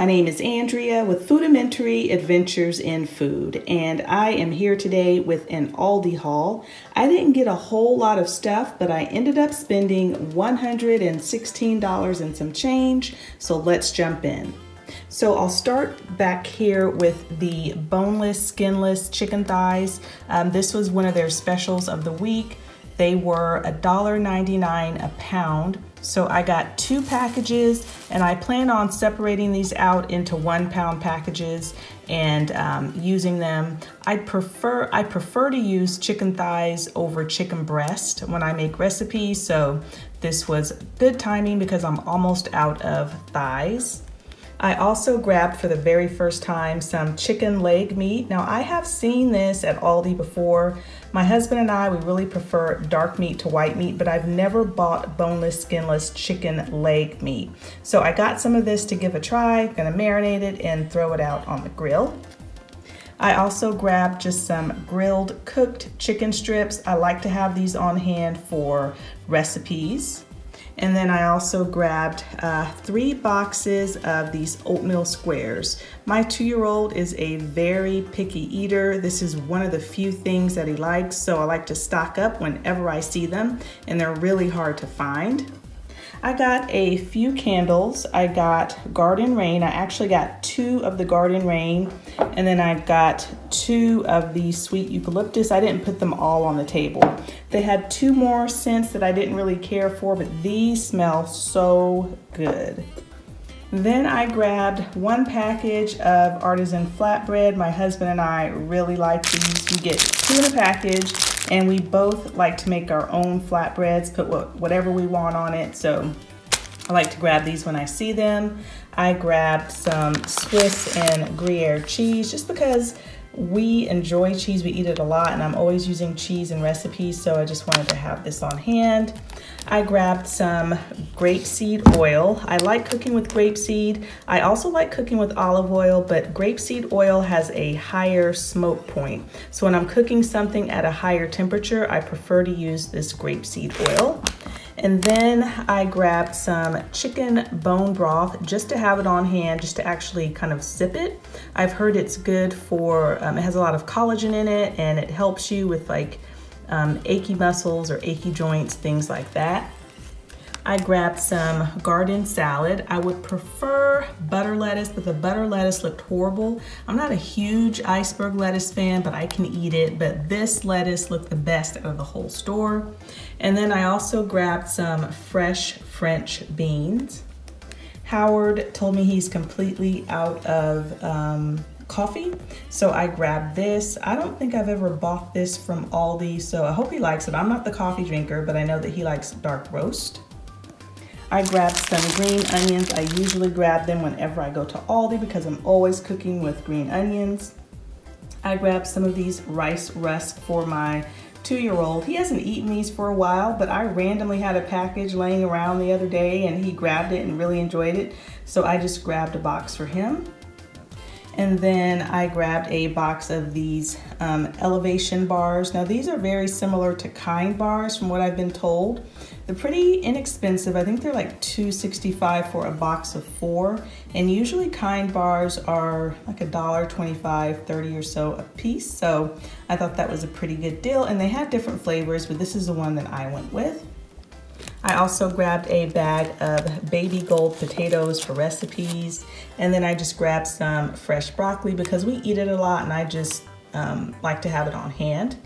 My name is Andrea with Foodimentary Adventures in Food, and I am here today with an Aldi haul. I didn't get a whole lot of stuff, but I ended up spending $116 and some change, so let's jump in. So I'll start back here with the boneless, skinless chicken thighs. This was one of their specials of the week. They were $1.99 a pound. So I got two packages, and I plan on separating these out into 1 pound packages and using them. I prefer to use chicken thighs over chicken breast when I make recipes. So this was good timing because I'm almost out of thighs. I also grabbed for the very first time some chicken leg meat. Now I have seen this at Aldi before. My husband and I, we really prefer dark meat to white meat, but I've never bought boneless, skinless chicken leg meat. So I got some of this to give a try. I'm gonna marinate it and throw it out on the grill. I also grabbed just some grilled cooked chicken strips. I like to have these on hand for recipes. And then I also grabbed 3 boxes of these oatmeal squares. My 2-year-old is a very picky eater. This is one of the few things that he likes, so I like to stock up whenever I see them, and they're really hard to find. I got a few candles. I got Garden Rain. I actually got 2 of the Garden Rain, and then I got 2 of the Sweet Eucalyptus. I didn't put them all on the table. They had 2 more scents that I didn't really care for, but these smell so good. Then I grabbed 1 package of Artisan Flatbread. My husband and I really like these. We get 2 in a package, and we both like to make our own flatbreads, put whatever we want on it, so I like to grab these when I see them. I grabbed some Swiss and Gruyere cheese just because we enjoy cheese, we eat it a lot, and I'm always using cheese in recipes, so I just wanted to have this on hand. I grabbed some grapeseed oil. I like cooking with grapeseed. I also like cooking with olive oil, but grapeseed oil has a higher smoke point. So when I'm cooking something at a higher temperature, I prefer to use this grapeseed oil. And then I grabbed some chicken bone broth just to have it on hand, just to actually kind of sip it. I've heard it's good for, it has a lot of collagen in it, and it helps you with like achy muscles or achy joints, things like that. I grabbed some garden salad. I would prefer butter lettuce, but the butter lettuce looked horrible. I'm not a huge iceberg lettuce fan, but I can eat it. But this lettuce looked the best out of the whole store. And then I also grabbed some fresh French beans. Howard told me he's completely out of coffee, so I grabbed this. I don't think I've ever bought this from Aldi, so I hope he likes it. I'm not the coffee drinker, but I know that he likes dark roast. I grabbed some green onions. I usually grab them whenever I go to Aldi because I'm always cooking with green onions. I grabbed some of these rice rusks for my 2-year-old. He hasn't eaten these for a while, but I randomly had a package laying around the other day and he grabbed it and really enjoyed it. So I just grabbed a box for him. And then I grabbed a box of these Elevation Bars. Now these are very similar to Kind Bars from what I've been told. They're pretty inexpensive. I think they're like $2.65 for a box of 4. And usually Kind Bars are like $1.25, 30 or so a piece. So I thought that was a pretty good deal. And they had different flavors, but this is the one that I went with. I also grabbed a bag of baby gold potatoes for recipes, and then I just grabbed some fresh broccoli because we eat it a lot and I just like to have it on hand.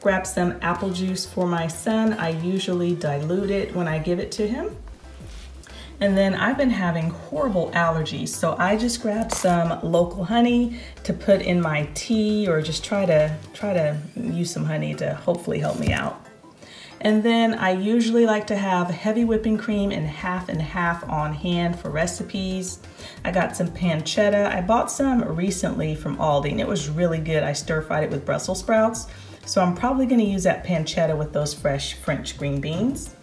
Grabbed some apple juice for my son. I usually dilute it when I give it to him. And then I've been having horrible allergies, so I just grabbed some local honey to put in my tea, or just try to use some honey to hopefully help me out. And then I usually like to have heavy whipping cream and half on hand for recipes. I got some pancetta. I bought some recently from Aldi and it was really good. I stir fried it with Brussels sprouts. So I'm probably gonna use that pancetta with those fresh French green beans.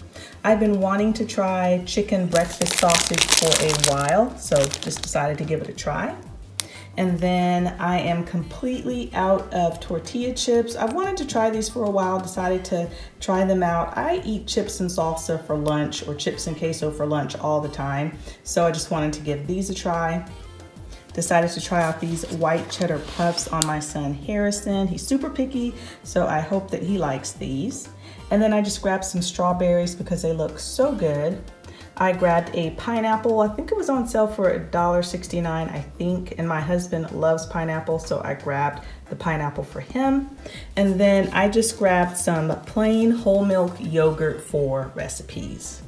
I've been wanting to try chicken breakfast sausage for a while, so just decided to give it a try. And then I am completely out of tortilla chips. I've wanted to try these for a while, decided to try them out. I eat chips and salsa for lunch or chips and queso for lunch all the time. So I just wanted to give these a try. Decided to try out these white cheddar puffs on my son Harrison. He's super picky, so I hope that he likes these. And then I just grabbed some strawberries because they look so good. I grabbed a pineapple. I think it was on sale for $1.69, I think, and my husband loves pineapple, so I grabbed the pineapple for him. And then I just grabbed some plain whole milk yogurt for recipes.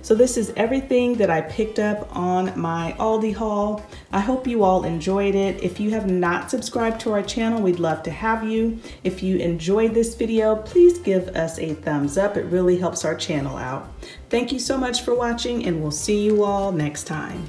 So this is everything that I picked up on my Aldi haul. I hope you all enjoyed it. If you have not subscribed to our channel, we'd love to have you. If you enjoyed this video, please give us a thumbs up. It really helps our channel out. Thank you so much for watching, and we'll see you all next time.